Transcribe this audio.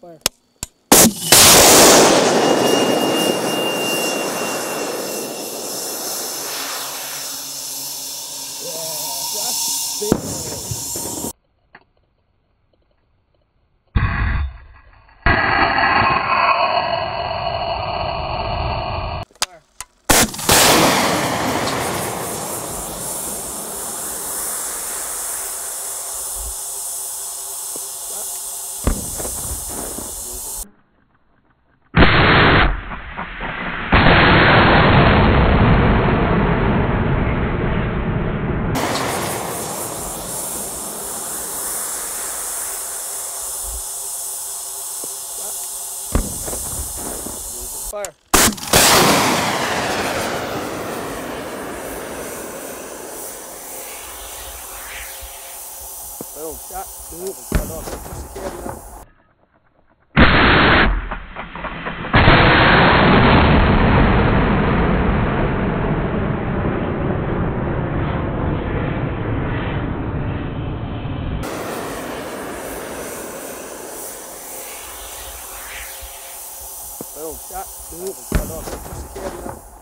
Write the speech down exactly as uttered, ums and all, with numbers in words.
fire. Yeah, that's big. Fire. Boom. Shot. Boom. Cut off. Push the camera up. Boom, shot, boom, cut off, push the camera up.